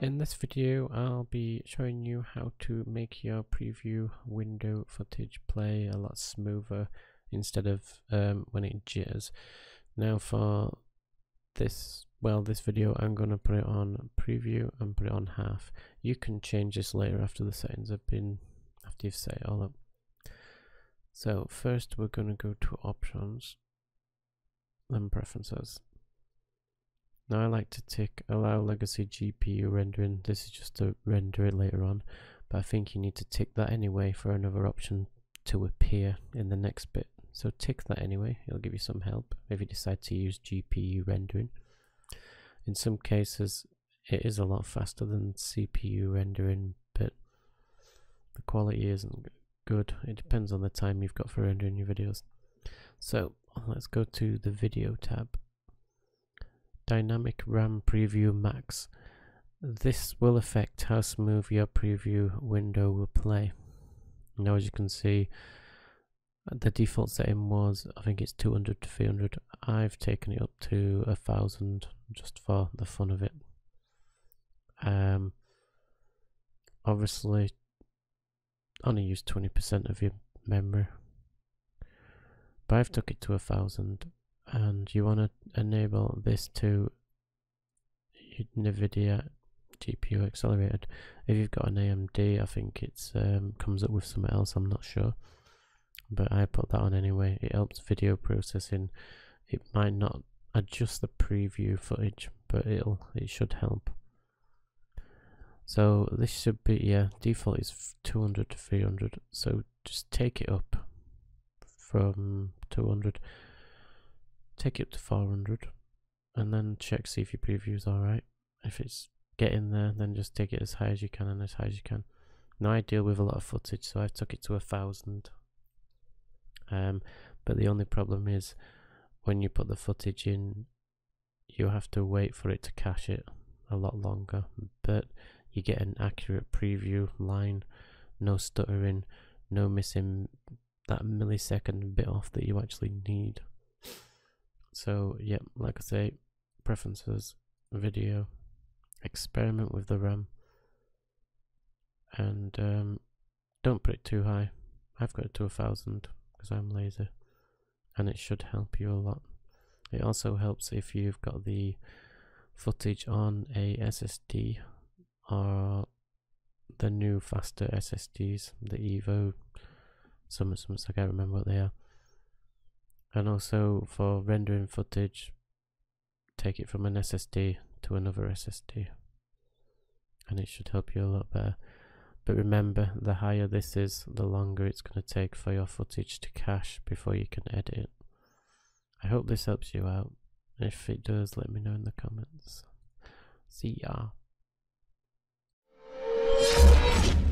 In this video, I'll be showing you how to make your preview window footage play a lot smoother instead of when it jitters. Now for this, well, this video, I'm going to put it on preview and put it on half. You can change this later after the settings have been, after you've set it all up. So first we're going to go to options, then preferences. Now I like to tick allow legacy GPU rendering. This is just to render it later on, but I think you need to tick that anyway for another option to appear in the next bit. So tick that anyway, it'll give you some help if you decide to use GPU rendering. In some cases it is a lot faster than CPU rendering, but the quality isn't good. It depends on the time you've got for rendering your videos. So let's go to the video tab. Dynamic RAM Preview Max. This will affect how smooth your preview window will play. Now as you can see, the default setting was, I think it's 200 to 300. I've taken it up to 1000 just for the fun of it. Obviously only use 20% of your memory, but I've took it to 1000. And you want to enable this to Nvidia GPU accelerated. If you've got an AMD, I think it's comes up with something else, I'm not sure, but I put that on anyway. It helps video processing. It might not adjust the preview footage, but it should help. So this should be, yeah, default is 200 to 300, so just take it up from 200. Take it to 400 and then check, see if your preview is alright. If it's getting there, then just take it as high as you can and as high as you can. Now I deal with a lot of footage, so I've took it to 1000. But the only problem is when you put the footage in, you have to wait for it to cache it a lot longer, but you get an accurate preview line, no stuttering, no missing that millisecond bit off that you actually need. So yeah, like I say, preferences, video, experiment with the RAM, and don't put it too high. I've got it to 1000 because I'm lazy, and it should help you a lot. It also helps if you've got the footage on a SSD or the new faster SSDs, the Evo, some I can't remember what they are. And also for rendering footage, take it from an SSD to another SSD, and it should help you a lot better. But remember, the higher this is, the longer it's going to take for your footage to cache before you can edit it. I hope this helps you out. If it does, let me know in the comments. See ya.